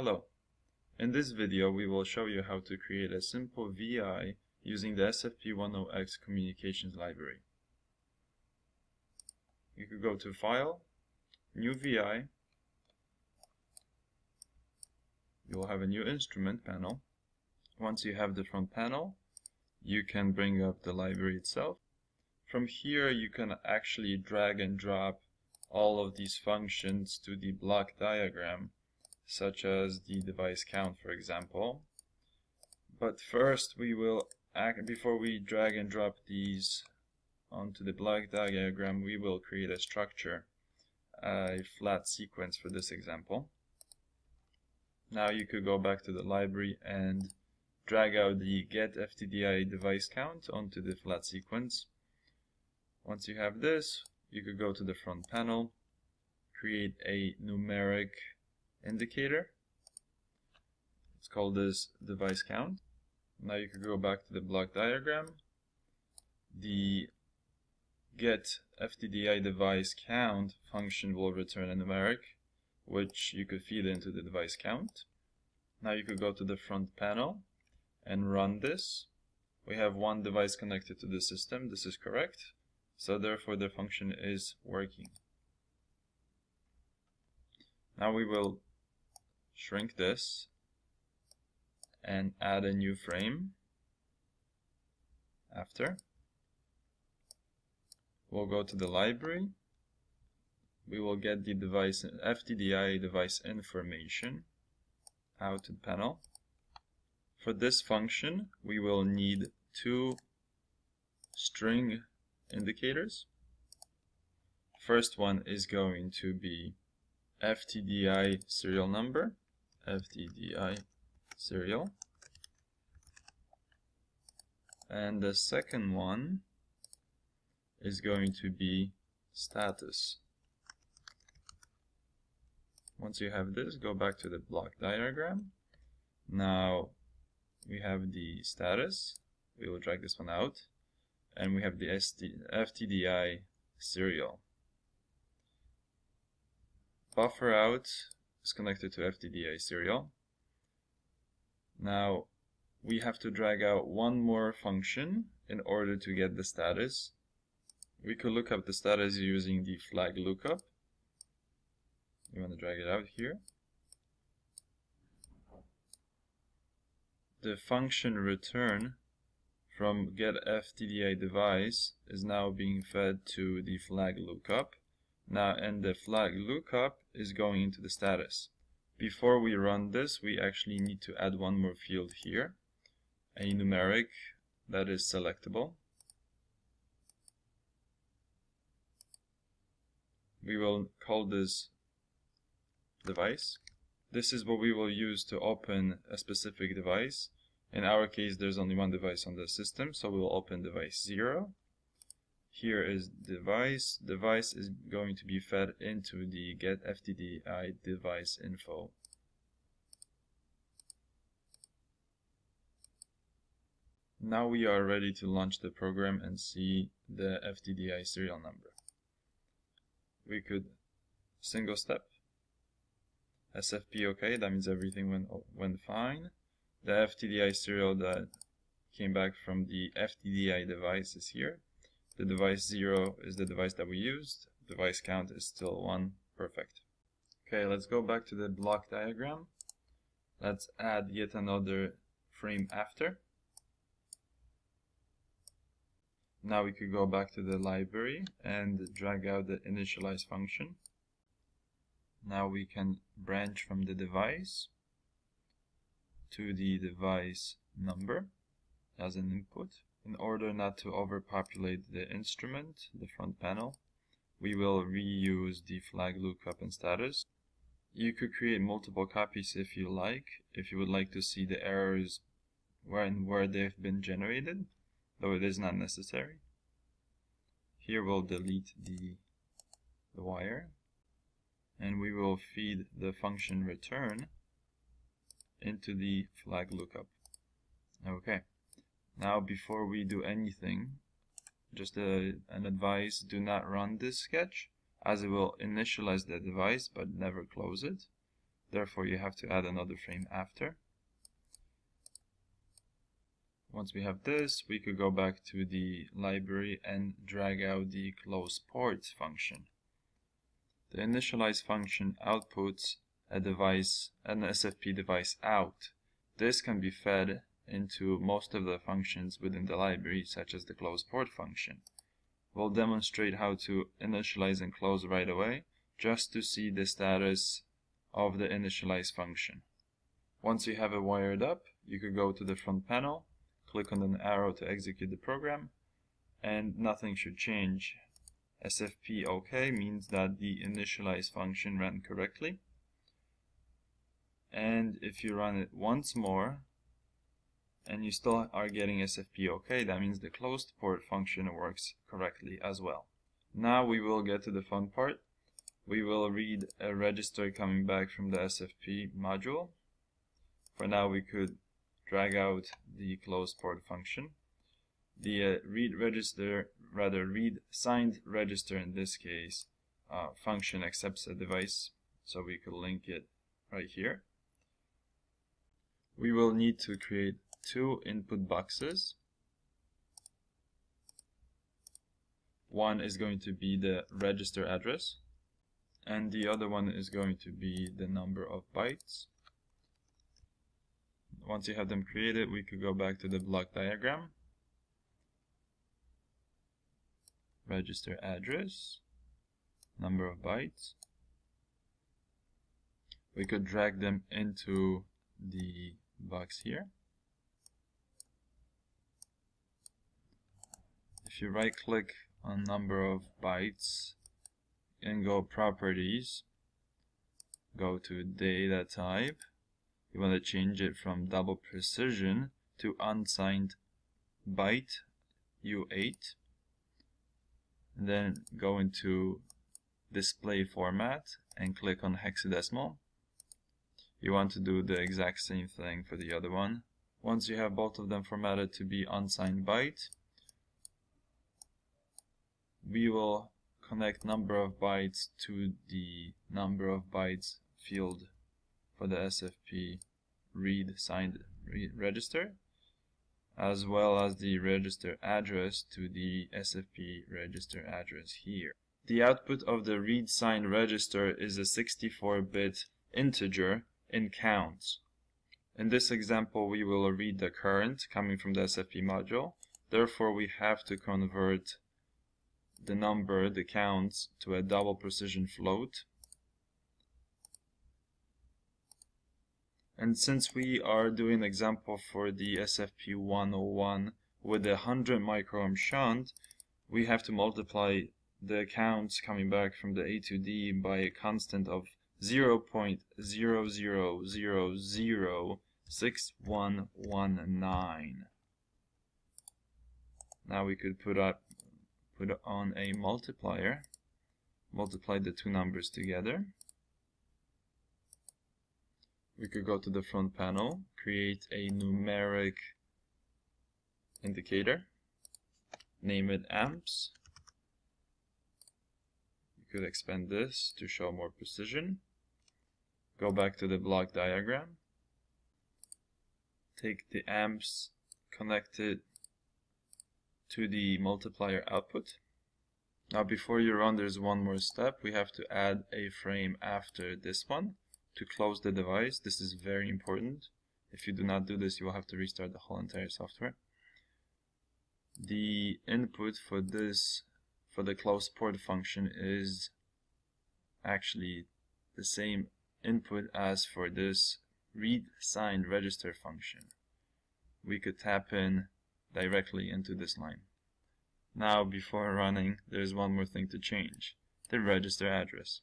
Hello, in this video we will show you how to create a simple VI using the SFP10X communications library. You could go to File, New VI, you will have a new instrument panel. Once you have the front panel, you can bring up the library itself. From here you can actually drag and drop all of these functions to the block diagram, such as the device count, for example. But first we will, before we drag and drop these onto the block diagram, we will create a structure, a flat sequence for this example. Now you could go back to the library and drag out the get FTDI device count onto the flat sequence. Once you have this, you could go to the front panel, create a numeric indicator. Let's call this device count. Now you can go back to the block diagram. The get FTDI device count function will return a numeric, which you could feed into the device count. Now you could go to the front panel and run this. We have one device connected to the system. This is correct. So therefore the function is working. Now we will shrink this and add a new frame. After, we'll go to the library. We will get the device FTDI device information out to the panel. For this function, we will need two string indicators. First one is going to be FTDI serial number, FTDI serial, and the second one is going to be status. Once you have this, go back to the block diagram. Now we have the status, we will drag this one out, and we have the FTDI serial. Buffer out is connected to FTDI serial. Now we have to drag out one more function in order to get the status. We could look up the status using the flag lookup. You want to drag it out here. The function return from get FTDI device is now being fed to the flag lookup. Now, and the flag lookup is going into the status. Before we run this, we actually need to add one more field here, a numeric that is selectable. We will call this device. This is what we will use to open a specific device. In our case, there's only one device on the system, so we'll open device 0. Here is device. Device is going to be fed into the get FTDI device info. Now we are ready to launch the program and see the FTDI serial number. We could single step. SFP OK, that means everything went fine. The FTDI serial that came back from the FTDI device is here. The device 0 is the device that we used. Device count is still 1. Perfect. Okay, let's go back to the block diagram. Let's add yet another frame after. Now we could go back to the library and drag out the initialize function. Now we can branch from the device to the device number as an input. In order not to overpopulate the instrument, the front panel, we will reuse the flag lookup and status. You could create multiple copies if you like, if you would like to see the errors where they've been generated, though it is not necessary. Here we'll delete the wire, and we will feed the function return into the flag lookup. Okay. Now, before we do anything, just an advice, do not run this sketch, as it will initialize the device but never close it. Therefore, you have to add another frame after. Once we have this, we could go back to the library and drag out the close ports function. The initialize function outputs a device, an SFP device out. This can be fed into most of the functions within the library, such as the close port function. We'll demonstrate how to initialize and close right away, just to see the status of the initialize function. Once you have it wired up, you could go to the front panel, click on an arrow to execute the program, and nothing should change. SFP OK means that the initialize function ran correctly. And if you run it once more and you still are getting SFP OK, that means the closed port function works correctly as well. Now we will get to the fun part. We will read a register coming back from the SFP module. For now, we could drag out the closed port function. The read signed register in this case function accepts a device, so we could link it right here. We will need to create two input boxes. One is going to be the register address, and the other one is going to be the number of bytes. Once you have them created, we could go back to the block diagram. Register address, number of bytes. We could drag them into the box here. If you right click on number of bytes and go properties, go to data type. You want to change it from double precision to unsigned byte U8. Then go into display format and click on hexadecimal. You want to do the exact same thing for the other one. Once you have both of them formatted to be unsigned byte, we will connect number of bytes to the number of bytes field for the SFP read signed register, as well as the register address to the SFP register address here. The output of the read signed register is a 64-bit integer in counts. In this example, we will read the current coming from the SFP module. Therefore, we have to convert the number, the counts, to a double precision float. And since we are doing an example for the SFP101 with a 100 microohm shunt, we have to multiply the counts coming back from the A to D by a constant of 0.00006119. Now we could put on a multiplier, multiply the two numbers together. We could go to the front panel, create a numeric indicator, name it amps. You could expand this to show more precision. Go back to the block diagram. Take the amps, connect it to the multiplier output. Now before you run, there's one more step. We have to add a frame after this one to close the device. This is very important. If you do not do this, you will have to restart the whole entire software. The input for this, for the close port function, is actually the same input as for this read signed register function. We could tap in directly into this line. Now before running, there is one more thing to change: the register address.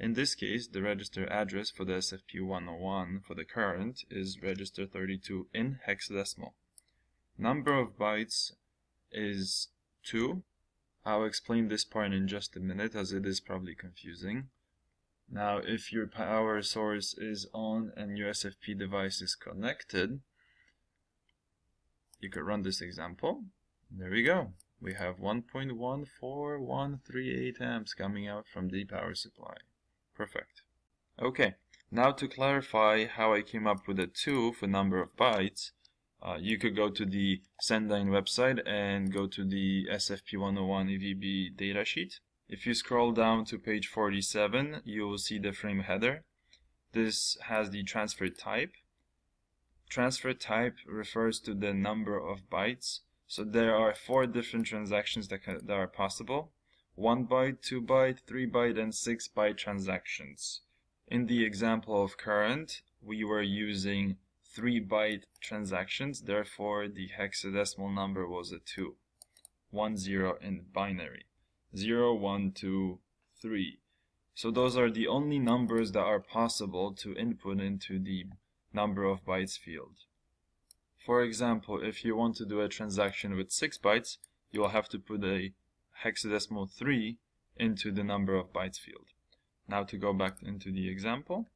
In this case, the register address for the SFP101 for the current is register 32 in hexadecimal. Number of bytes is 2. I'll explain this part in just a minute, as it is probably confusing. Now, if your power source is on and your SFP device is connected, you could run this example. There we go. We have 1.14138 amps coming out from the power supply. Perfect. Okay, Now to clarify how I came up with the 2 for number of bytes, you could go to the Sendyne website and go to the SFP101 EVB datasheet. If you scroll down to page 47, you will see the frame header. This has the transfer type. Transfer type refers to the number of bytes. So there are 4 different transactions that are possible. 1 byte, 2 byte, 3 byte, and 6 byte transactions. In the example of current, we were using 3 byte transactions, therefore the hexadecimal number was a 2. 10 in binary. 0, 1, 2, 3. So those are the only numbers that are possible to input into the number of bytes field. For example, if you want to do a transaction with 6 bytes, you will have to put a hexadecimal 3 into the number of bytes field. Now to go back into the example,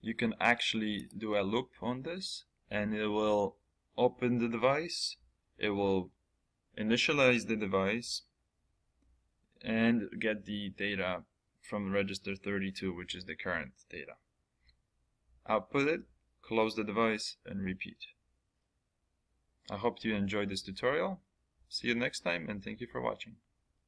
you can actually do a loop on this and it will open the device, it will initialize the device and get the data from register 32, which is the current data. Output it, close the device, and repeat. I hope you enjoyed this tutorial. See you next time and thank you for watching.